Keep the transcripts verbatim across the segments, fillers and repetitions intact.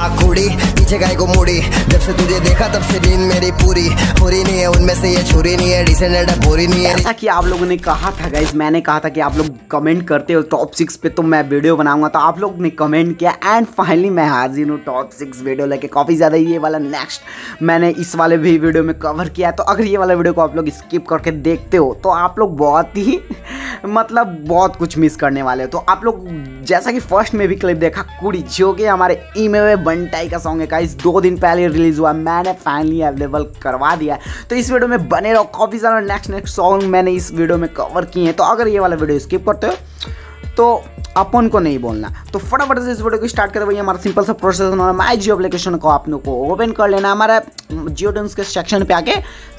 आखूड़ी पीछे गाय को मुड़ी, जब से तुझे देखा तब से नींद मेरी पूरी हो रही नहीं है। उनमें से ये छुरी नहीं है, डिसेंडेंट है, भूरी नहीं है। ऐसा कि आप लोगों ने कहा था गाइस, मैंने कहा था कि आप लोग कमेंट करते हो टॉप सिक्स पे तो मैं वीडियो बनाऊंगा, तो आप लोग ने कमेंट किया एंड फाइनली मैं हाजिर हूँ टॉप सिक्स वीडियो लेके। काफ़ी ज़्यादा ये वाला नेक्स्ट मैंने इस वाले भी वीडियो में कवर किया है, तो अगर ये वाला वीडियो को आप लोग स्किप करके देखते हो तो आप लोग बहुत ही मतलब बहुत कुछ मिस करने वाले हो। तो आप लोग जैसा कि फर्स्ट में भी क्लिप देखा कुड़ी, जो कि हमारे ई में बंटाई का सॉन्ग है गाइस, दो दिन पहले रिलीज हुआ, मैंने फाइनली अवेलेबल करवा दिया। तो इस वीडियो में बने रहो, काफ़ी सारा नेक्स्ट नेक्स्ट सॉन्ग मैंने इस वीडियो में कवर किए हैं, तो अगर ये वाला वीडियो स्किप करते हो तो अपन को नहीं बोलना। तो फटाफट से इस वीडियो को स्टार्ट करते हुए हमारा सिंपल सा प्रोसेस होना है, माई जियो एप्लीकेशन को आप लोग को ओपन कर लेना, हमारा जियो टून्स के सेक्शन पे आके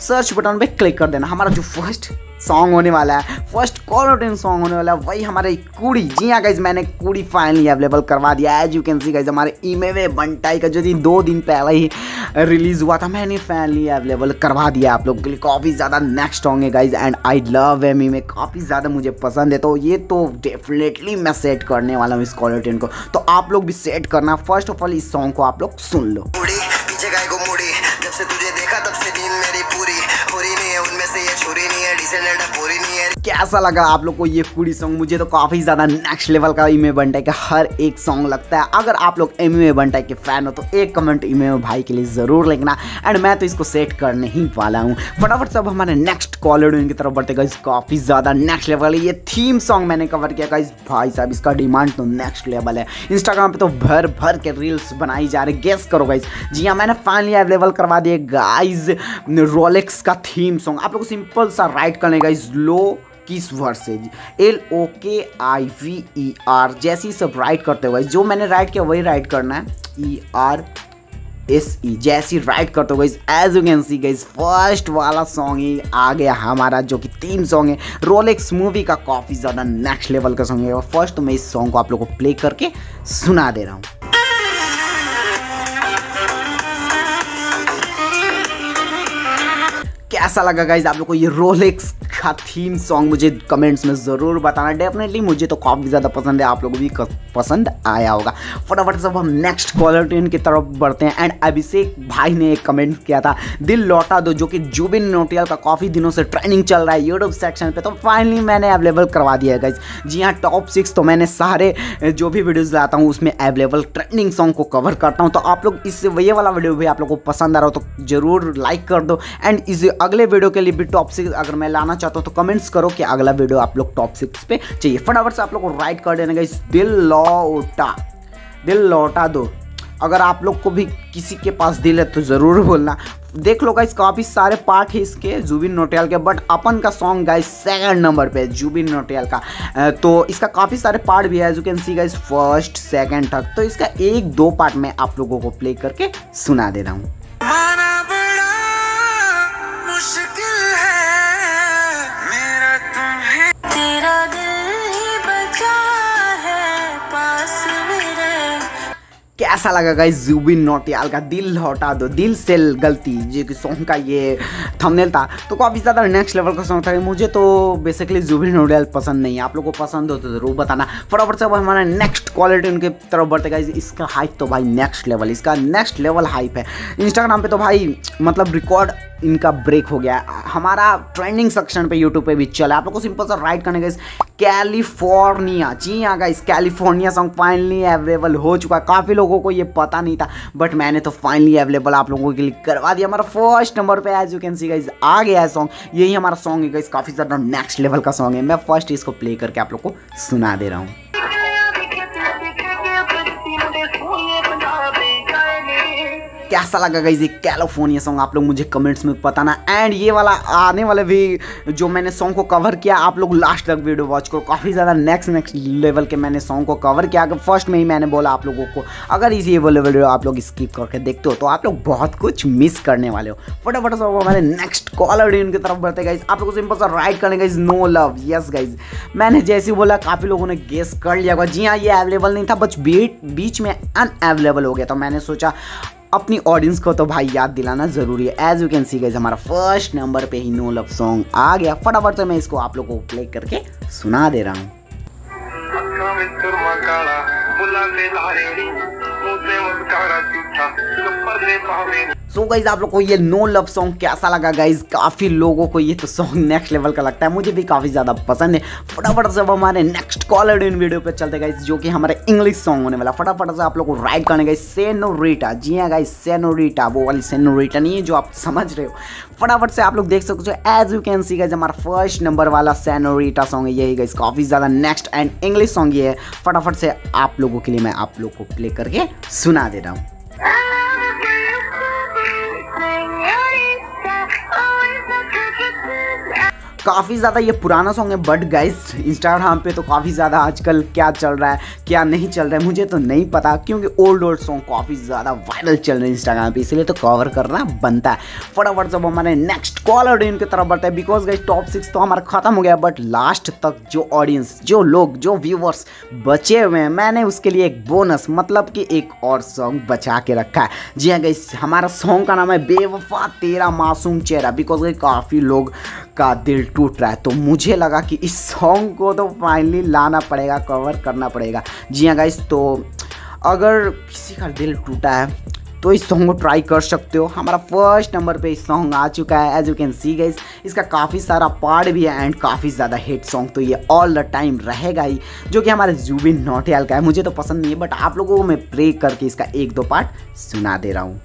सर्च बटन पे क्लिक कर देना। हमारा जो फर्स्ट सॉन्ग होने वाला है, फर्स्ट कॉलरट्यून सॉन्ग होने वाला है, वही हमारे कुड़ी। जी हाँ गाइज, मैंने कुड़ी फाइनली अवेलेबल करवा दिया है। As you can see guys, हमारे ईमेवे बंटाई का जो दिन दो दिन पहले ही रिलीज हुआ था, मैंने फाइनली अवेलेबल करवा दिया आप लोगों के लिए। काफ़ी ज़्यादा नेक्स्ट सॉन्ग है गाइज एंड आई लव एम में, काफ़ी ज़्यादा मुझे पसंद है, तो ये तो डेफिनेटली मैं सेट करने वाला हूँ इस कॉलरट्यून को, तो आप लोग भी सेट करना। फर्स्ट ऑफ ऑल इस सॉन्ग को आप लोग सुन लो। पीछे गाय को मुड़ी, जब से तुझे देखा तब से नींद मेरी पूरी हो रही नहीं है। उनमें से ये छुरी नहीं है, डिसेंडेंट है, पूरी नहीं है। कैसा लगा आप लोग को ये कुड़ी सॉन्ग? मुझे तो काफ़ी ज़्यादा नेक्स्ट लेवल का एमवे बंटाई का हर एक सॉन्ग लगता है। अगर आप लोग एमवे बंटाई के फैन हो तो एक कमेंट एमवे भाई के लिए ज़रूर लिखना, एंड मैं तो इसको सेट करने ही वाला हूँ। फटाफट सब हमारे नेक्स्ट कॉलरट्यून की तरफ बढ़ते गाइस, काफ़ी ज़्यादा नेक्स्ट लेवल है। ये थीम सॉन्ग मैंने कवर किया गाइस, भाई साहब इसका डिमांड तो नेक्स्ट लेवल है। इंस्टाग्राम पर तो भर भर के रील्स बनाई जा रही, गेस करो गाइस। जी हाँ, मैंने फाइनली अवेलेबल करवा दिए गाइस रोलेक्स का थीम सॉन्ग। आप लोग सिंपल सा राइट करने गाइस, लो किस वर्ड से, एल ओ के आई वी ई आर, जैसी सब राइट करते हुए जो मैंने राइट किया वही राइट करना है, ई आर एस ई, जैसी राइट करते हुए। As you can see guys, first वाला सॉन्ग ही आ गया हमारा, जो कि थीम सॉन्ग है रोलेक्स मूवी का। काफ़ी ज़्यादा नेक्स्ट लेवल का सॉन्ग है। फर्स्ट तो मैं इस सॉन्ग को आप लोगों को प्ले करके सुना दे रहा हूँ। कैसा लगा गाइज आप लोग को ये रोलेक्स का थीम सॉन्ग? मुझे कमेंट्स में ज़रूर बताना, डेफिनेटली मुझे तो काफ़ी ज़्यादा पसंद है, आप लोगों को भी पसंद आया होगा। फटाफट सब हम नेक्स्ट कॉलरट्यून की तरफ बढ़ते हैं एंड अभिषेक भाई ने एक कमेंट किया था, दिल लौटा दो, जो कि जुबिन नौटियाल का काफ़ी दिनों से ट्रेंडिंग चल रहा है यूट्यूब सेक्शन पर, तो फाइनली मैंने अवेलेबल करवा दिया है गाइज। जी हाँ, टॉप सिक्स तो मैंने सारे जो भी वीडियोज़ लाता हूँ उसमें अवेलेबल ट्रेंडिंग सॉन्ग को कवर करता हूँ, तो आप लोग इससे वही वाला वीडियो भी आप लोग को पसंद आ रहा हो तो ज़रूर लाइक कर दो, एंड इसे अगले वीडियो के लिए भी टॉप सिक्स अगर मैं लाना चाहता हूँ तो कमेंट्स करो कि अगला वीडियो आप लोग टॉप सिक्स पे चाहिए। फटाफट से आप लोग को राइट कर देना गाइस, दिल लौटा दिल लौटा दो। अगर आप लोग को भी किसी के पास दिल है तो ज़रूर बोलना। देख लो गाइस, काफ़ी सारे पार्ट है इसके जुबिन नौटियाल के, बट अपन का सॉन्ग गाइस सेकंड नंबर पे है जुबिन नौटियाल का, तो इसका काफ़ी सारे पार्ट भी है। As you can see guys, first second third, तो इसका एक दो पार्ट मैं आप लोगों को प्ले करके सुना दे रहा हूँ। कैसा लगा गाइस जुबिन नौटियाल का दिल हटा दो, दिल से गलती, जो कि सॉन्ग का ये थंबनेल था, तो काफ़ी ज़्यादा नेक्स्ट लेवल का सॉन्ग था। मुझे तो बेसिकली जुबिन नौटियाल पसंद नहीं है, आप लोगों को पसंद हो तो ज़रूर बताना। फटाफट से अब हमारा नेक्स्ट क्वालिटी उनके तरफ बढ़ते गाइस, इसका हाइप तो भाई नेक्स्ट लेवल, इसका नेक्स्ट लेवल हाइप है इंस्टाग्राम पर, तो भाई मतलब रिकॉर्ड इनका ब्रेक हो गया। हमारा ट्रेंडिंग सेक्शन पे यूट्यूब पे भी चला। आप लोगों को सिंपल सा राइट करने गाइस, कैलिफोर्निया। जी हाँ guys, California song finally available हो चुका है। काफ़ी लोगों को ये पता नहीं था, बट मैंने तो फाइनली अवेलेबल आप लोगों के लिए करवा दिया। हमारा फर्स्ट नंबर पे as you can see guys आ गया है सॉन्ग, यही हमारा सॉन्ग है गाइस, काफ़ी ज़्यादा नेक्स्ट लेवल का सॉन्ग है। मैं फर्स्ट इसको प्ले करके आप लोग को सुना दे रहा हूँ। कैसा लगा गाइस ये कैलिफोर्निया सॉन्ग? आप लोग मुझे कमेंट्स में बताना, एंड ये वाला आने वाले भी जो मैंने सॉन्ग को कवर किया आप लोग लास्ट तक वीडियो वॉच करो। काफ़ी ज़्यादा नेक्स्ट नेक्स्ट लेवल के मैंने सॉन्ग को कवर किया। अगर फर्स्ट में ही मैंने बोला आप लोगों को, अगर इसी वाले वीडियो आप लोग स्किप करके देखते हो तो आप लोग बहुत कुछ मिस करने वाले हो। फटाफट से हमारे नेक्स्ट कॉलरट्यून की तरफ बढ़ते गाइस, आप लोग सिंपल सा राइट करने guys, no love. Yes guys, मैंने जैसे बोला काफ़ी लोगों ने गेस कर लिया होगा। जी हाँ, ये अवेलेबल नहीं था, बस बीच में अनअवेलेबल हो गया, तो मैंने सोचा अपनी ऑडियंस को तो भाई याद दिलाना ज़रूरी है। As you can see guys, हमारा फर्स्ट नंबर पे ही नो लव सॉन्ग आ गया। फटाफट से मैं इसको आप लोगों को प्ले करके सुना दे रहा हूँ। सो गाइज आप लोग को ये नो लव सॉन्ग कैसा लगा गाइज। काफ़ी लोगों को ये तो सॉन्ग नेक्स्ट लेवल का लगता है, मुझे भी काफ़ी ज़्यादा पसंद है। फटाफट से हमारे नेक्स्ट कॉलरट्यून वीडियो पे चलते गाइज, जो कि हमारे इंग्लिश सॉन्ग होने वाला। फटाफट से आप लोग को राइट करने गाइज सेनोरिटा। जी हाँ गाइज सेनोरिटा, वो वाली सेनोरिटा नहीं है जो आप समझ रहे हो। फटाफट से आप लोग देख सकते हो, as you can see guys हमारा फर्स्ट नंबर वाला सेनोरिटा सॉन्ग है यही गाइज। काफ़ी ज़्यादा नेक्स्ट एंड इंग्लिश सॉन्ग ये है। फटाफट से आप लोगों के लिए मैं आप लोग को प्ले करके सुना दे रहा हूँ। काफ़ी ज़्यादा ये पुराना सॉन्ग है, बट गाइज इंस्टाग्राम पे तो काफ़ी ज़्यादा आजकल क्या चल रहा है क्या नहीं चल रहा है मुझे तो नहीं पता, क्योंकि ओल्ड ओल्ड सॉन्ग काफ़ी ज़्यादा वायरल चल रहे हैं इंस्टाग्राम पे, इसलिए तो कवर करना बनता है। फटाफट जब हमारे नेक्स्ट कॉलरट्यून की तरफ बढ़ते हैं, बिकॉज गाइज टॉप सिक्स तो हमारा ख़त्म हो गया, बट लास्ट तक जो ऑडियंस, जो लोग, जो व्यूवर्स बचे हुए हैं, मैंने उसके लिए एक बोनस मतलब कि एक और सॉन्ग बचा के रखा है। जी हाँ गाइज हमारा सॉन्ग का नाम है बेवफा तेरा मासूम चेहरा, बिकॉज गाइज काफ़ी लोग का दिल टूट रहा है, तो मुझे लगा कि इस सॉन्ग को तो फाइनली लाना पड़ेगा, कवर करना पड़ेगा। जी हाँ गाइस, तो अगर किसी का दिल टूटा है तो इस सॉन्ग को ट्राई कर सकते हो। हमारा फर्स्ट नंबर पे इस सॉन्ग आ चुका है as you can see guys. इसका काफ़ी सारा पार्ट भी है एंड काफ़ी ज़्यादा हिट सॉन्ग तो ये ऑल द टाइम रहेगा ही, जो कि हमारे जुबिन नौटियाल का है। मुझे तो पसंद नहीं है, बट आप लोगों को मैं प्ले करके इसका एक दो पार्ट सुना दे रहा हूँ।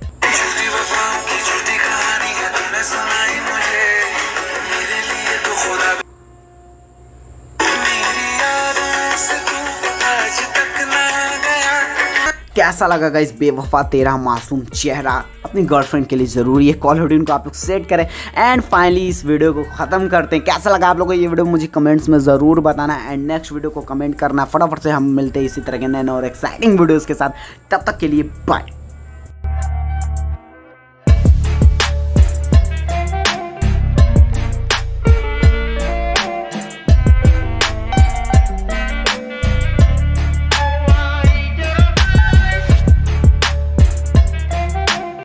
कैसा लगा गाइस बेवफा तेरा मासूम चेहरा? अपनी गर्लफ्रेंड के लिए ज़रूरी है कॉलरट्यून को आप लोग सेट करें। एंड फाइनली इस वीडियो को ख़त्म करते हैं। कैसा लगा आप लोगों को ये वीडियो मुझे कमेंट्स में ज़रूर बताना एंड नेक्स्ट वीडियो को कमेंट करना। फटाफट से हम मिलते हैं इसी तरह के नए और एक्साइटिंग वीडियोज़ के साथ, तब तक के लिए बाय।